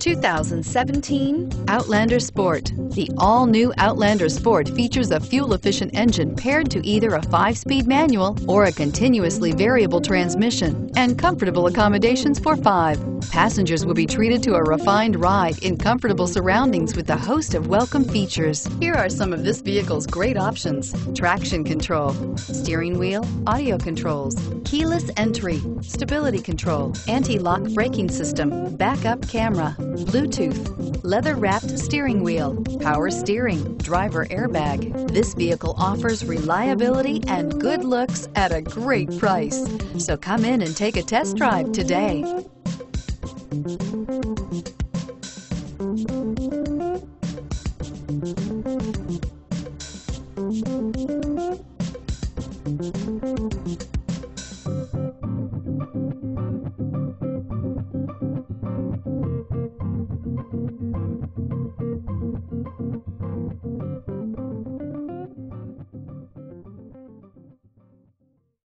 2017 Outlander Sport. The all-new Outlander Sport features a fuel-efficient engine paired to either a 5-speed manual or a continuously variable transmission, and comfortable accommodations for 5. Passengers will be treated to a refined ride in comfortable surroundings with a host of welcome features. Here are some of this vehicle's great options: traction control, steering wheel audio controls, keyless entry, stability control, anti-lock braking system, backup camera, Bluetooth, leather-wrapped steering wheel, power steering, driver airbag. This vehicle offers reliability and good looks at a great price. So come in and take a test drive today.